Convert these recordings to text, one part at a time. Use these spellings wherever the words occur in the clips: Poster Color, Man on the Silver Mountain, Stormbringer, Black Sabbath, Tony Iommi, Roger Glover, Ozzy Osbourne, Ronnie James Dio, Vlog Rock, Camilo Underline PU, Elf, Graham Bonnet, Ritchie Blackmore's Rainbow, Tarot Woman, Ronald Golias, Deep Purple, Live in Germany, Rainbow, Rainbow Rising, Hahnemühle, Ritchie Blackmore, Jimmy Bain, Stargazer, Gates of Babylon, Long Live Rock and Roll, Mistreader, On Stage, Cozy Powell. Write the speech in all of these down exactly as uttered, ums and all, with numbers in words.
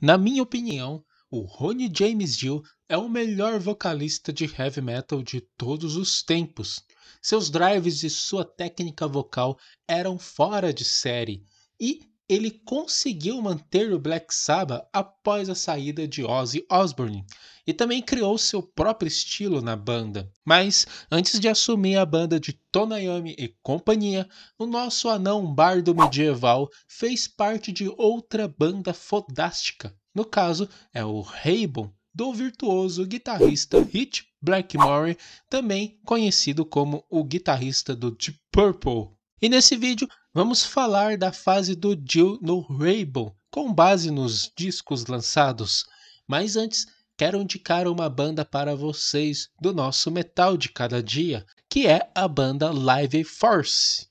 Na minha opinião, o Ronnie James Dio é o melhor vocalista de heavy metal de todos os tempos. Seus drives e sua técnica vocal eram fora de série, e ele conseguiu manter o Black Sabbath após a saída de Ozzy Osbourne, e também criou seu próprio estilo na banda. Mas, antes de assumir a banda de Tony Iommi e companhia, o nosso anão bardo medieval fez parte de outra banda fodástica. No caso, é o Rainbow, do virtuoso guitarrista Ritchie Blackmore, também conhecido como o guitarrista do Deep Purple. E nesse vídeo, vamos falar da fase do Dio no Rainbow, com base nos discos lançados. Mas antes, quero indicar uma banda para vocês do nosso metal de cada dia, que é a banda Live Force.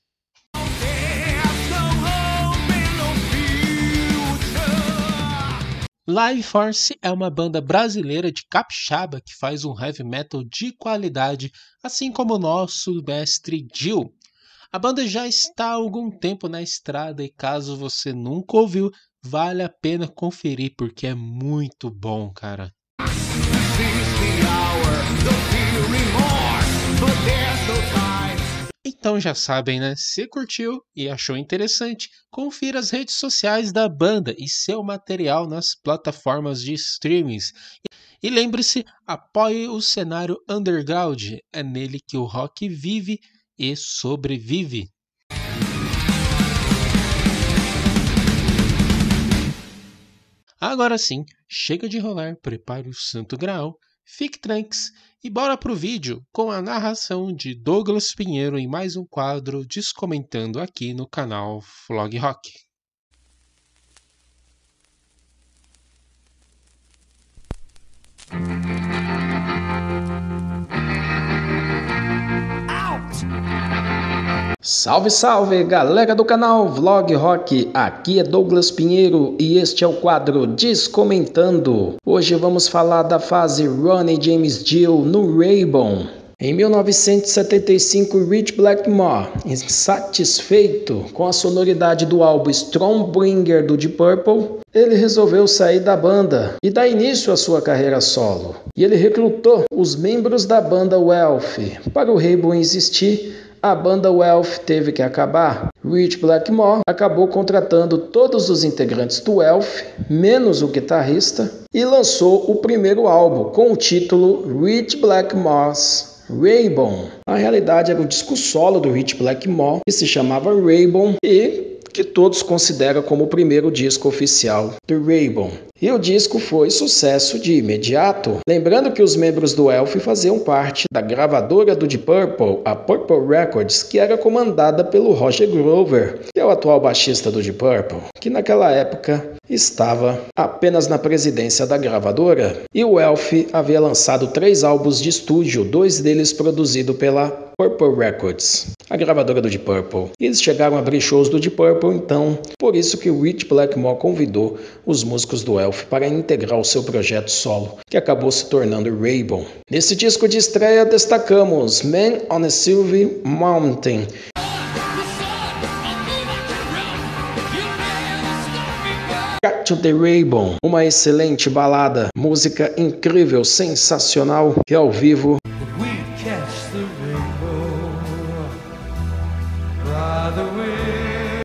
Live Force é uma banda brasileira de capixaba que faz um heavy metal de qualidade, assim como o nosso mestre Dio. A banda já está há algum tempo na estrada e caso você nunca ouviu, vale a pena conferir porque é muito bom, cara. Então já sabem, né? Se curtiu e achou interessante, confira as redes sociais da banda e seu material nas plataformas de streamings. E lembre-se, apoie o cenário underground, é nele que o rock vive e sobrevive. Agora sim, chega de enrolar, prepare o Santo Graal, fique tranks e bora pro vídeo com a narração de Douglas Pinheiro em mais um quadro Descomentando aqui no canal Vlog Rock. Salve, salve, galera do canal Vlog Rock, aqui é Douglas Pinheiro e este é o quadro Descomentando. Hoje vamos falar da fase Ronnie James Dio no Rainbow. Em mil novecentos e setenta e cinco, Ritchie Blackmore, insatisfeito com a sonoridade do álbum Stormbringer do Deep Purple, ele resolveu sair da banda e dar início à sua carreira solo. E ele recrutou os membros da banda Elf. Para o Rainbow existir, a banda Elf teve que acabar. Ritchie Blackmore acabou contratando todos os integrantes do Elf, menos o guitarrista, e lançou o primeiro álbum com o título Ritchie Blackmore's Rainbow. Na realidade, era um disco solo do Ritchie Blackmore, que se chamava Rainbow e que todos consideram como o primeiro disco oficial do Rainbow. E o disco foi sucesso de imediato. Lembrando que os membros do Elf faziam parte da gravadora do Deep Purple, a Purple Records, que era comandada pelo Roger Glover, que é o atual baixista do Deep Purple, que naquela época estava apenas na presidência da gravadora. E o Elf havia lançado três álbuns de estúdio, dois deles produzidos pela Purple Records, a gravadora do Deep Purple. Eles chegaram a abrir shows do Deep Purple, então por isso que o Ritchie Blackmore convidou os músicos do Elf para integrar o seu projeto solo, que acabou se tornando Rainbow. Nesse disco de estreia destacamos Man on the Silver Mountain, Catch the Rainbow, uma excelente balada, música incrível, sensacional, que ao vivo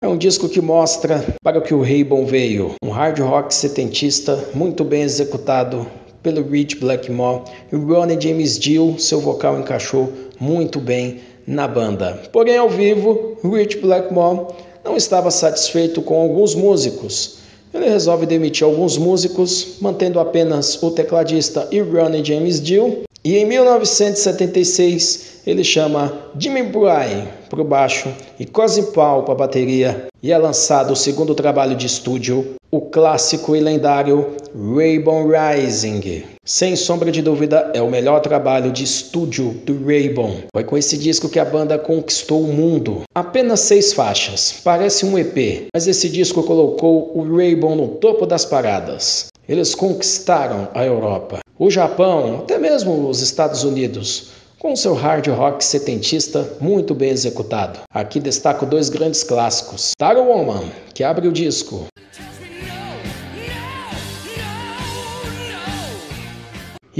é um disco que mostra para o que o Rainbow veio, um hard rock setentista muito bem executado pelo Ritchie Blackmore, e o Ronnie James Dio, seu vocal encaixou muito bem na banda. Porém, ao vivo, Ritchie Blackmore não estava satisfeito com alguns músicos. Ele resolve demitir alguns músicos, mantendo apenas o tecladista e Ronnie James Dio. E em mil novecentos e setenta e seis, ele chama Jimmy Bain para o baixo e Cozy Powell para a bateria. E é lançado o segundo trabalho de estúdio, o clássico e lendário Rainbow Rising. Sem sombra de dúvida, é o melhor trabalho de estúdio do Rainbow. Foi com esse disco que a banda conquistou o mundo. Apenas seis faixas, parece um E P, mas esse disco colocou o Rainbow no topo das paradas. Eles conquistaram a Europa, o Japão, até mesmo os Estados Unidos, com seu hard rock setentista muito bem executado. Aqui destaco dois grandes clássicos, Tarot Woman, que abre o disco,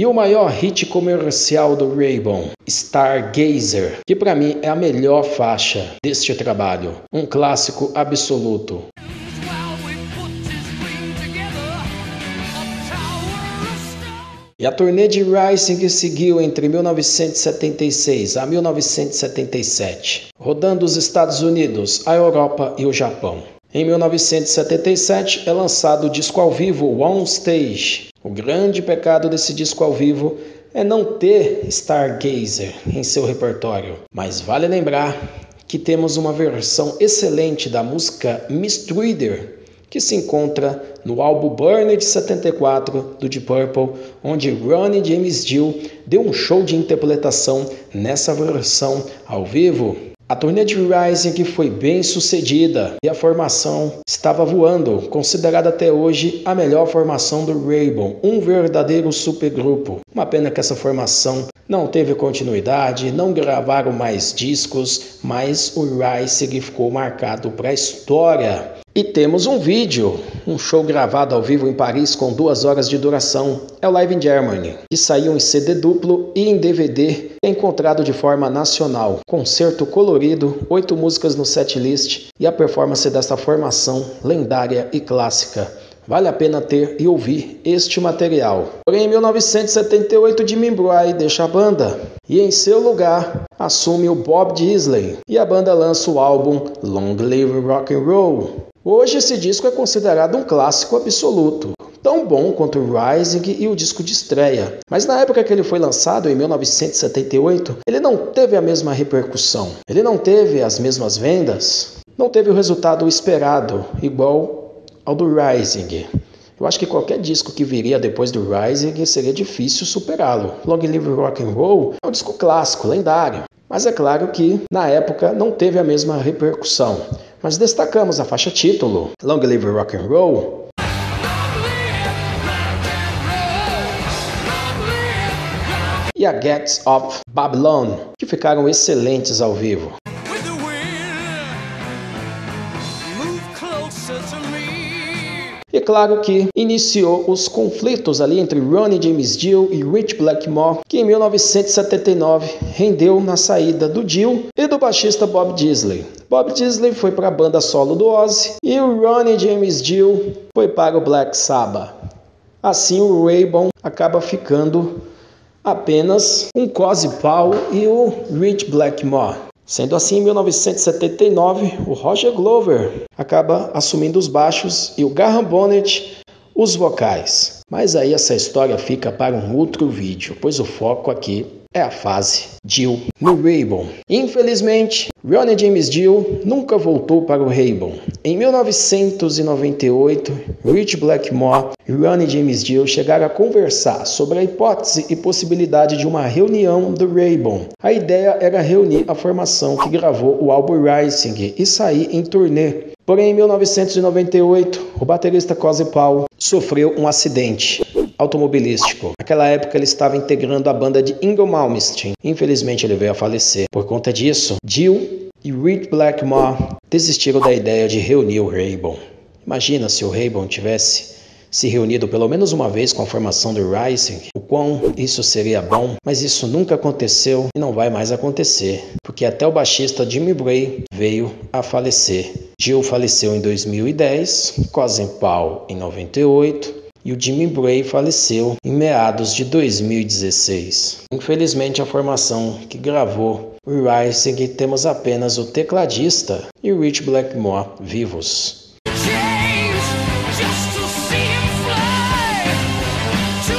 E o maior hit comercial do Rainbow, Stargazer, que para mim é a melhor faixa deste trabalho, um clássico absoluto. E a turnê de Rising que seguiu entre mil novecentos e setenta e seis a mil novecentos e setenta e sete, rodando os Estados Unidos, a Europa e o Japão. Em mil novecentos e setenta e sete é lançado o disco ao vivo On Stage. O grande pecado desse disco ao vivo é não ter Stargazer em seu repertório, mas vale lembrar que temos uma versão excelente da música Mistreader, que se encontra no álbum Burned de setenta e quatro, do Deep Purple, onde Ronnie James Dio deu um show de interpretação nessa versão ao vivo. A turnê de Rising que foi bem sucedida e a formação estava voando, considerada até hoje a melhor formação do Rainbow, um verdadeiro supergrupo. Uma pena que essa formação não teve continuidade, não gravaram mais discos, mas o Rising ficou marcado para a história. E temos um vídeo, um show gravado ao vivo em Paris com duas horas de duração, é o Live in Germany, que saiu em C D duplo e em D V D, encontrado de forma nacional. Concerto colorido, oito músicas no setlist e a performance dessa formação lendária e clássica. Vale a pena ter e ouvir este material. Porém, em mil novecentos e setenta e oito, Jimmy Bain deixa a banda e em seu lugar assume o Bob Daisley e a banda lança o álbum Long Live Rock and Roll. Hoje esse disco é considerado um clássico absoluto, tão bom quanto o Rising e o disco de estreia. Mas na época que ele foi lançado, em mil novecentos e setenta e oito, ele não teve a mesma repercussão, ele não teve as mesmas vendas, não teve o resultado esperado, igual ao do Rising. Eu acho que qualquer disco que viria depois do Rising seria difícil superá-lo. Long Live Rock and Roll é um disco clássico, lendário, mas é claro que na época não teve a mesma repercussão. Mas destacamos a faixa título, Long Live Rock and Roll. E a Gates of Babylon, que ficaram excelentes ao vivo. E claro que iniciou os conflitos ali entre Ronnie James Dio e Ritchie Blackmore, que em mil novecentos e setenta e nove rendeu na saída do Dio e do baixista Bob Daisley. Bob Daisley foi para a banda solo do Ozzy e o Ronnie James Dio foi para o Black Sabbath. Assim o Rainbow acaba ficando apenas um Cozy Powell e o Ritchie Blackmore. Sendo assim, em mil novecentos e setenta e nove, o Roger Glover acaba assumindo os baixos e o Graham Bonnet os vocais. Mas aí essa história fica para um outro vídeo, pois o foco aqui é a fase Dio no Rainbow. Infelizmente, Ronnie James Dio nunca voltou para o Rainbow. Em mil novecentos e noventa e oito, Ritchie Blackmore e Ronnie James Dio chegaram a conversar sobre a hipótese e possibilidade de uma reunião do Rainbow. A ideia era reunir a formação que gravou o álbum Rising e sair em turnê. Porém, em mil novecentos e noventa e oito, o baterista Cozy Powell sofreu um acidente automobilístico. Naquela época ele estava integrando a banda de Yngwie Malmsteen. Infelizmente ele veio a falecer. Por conta disso, Dio e Ritchie Blackmore desistiram da ideia de reunir o Rainbow. Imagina se o Rainbow tivesse se reunido pelo menos uma vez com a formação do Rising, o quão isso seria bom, mas isso nunca aconteceu e não vai mais acontecer, porque até o baixista Jimmy Bain veio a falecer. Dio faleceu em dois mil e dez, Cozy Powell em noventa e oito e o Jimmy Bain faleceu em meados de dois mil e dezesseis. Infelizmente a formação que gravou o Rising temos apenas o tecladista e o Ritchie Blackmore vivos.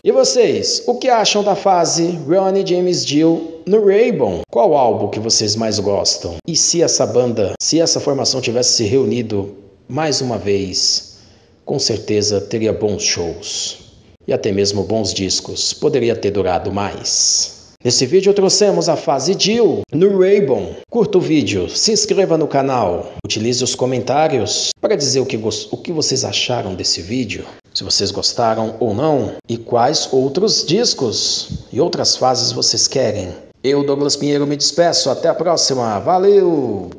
E vocês, o que acham da fase Ronnie James Dio no Rainbow? Qual álbum que vocês mais gostam? E se essa banda, se essa formação tivesse se reunido mais uma vez, com certeza teria bons shows e até mesmo bons discos. Poderia ter durado mais. Nesse vídeo trouxemos a fase Dio no Rainbow. Curta o vídeo, se inscreva no canal, utilize os comentários para dizer o que, o que vocês acharam desse vídeo. Se vocês gostaram ou não, e quais outros discos e outras fases vocês querem. Eu, Douglas Pinheiro, me despeço. Até a próxima. Valeu!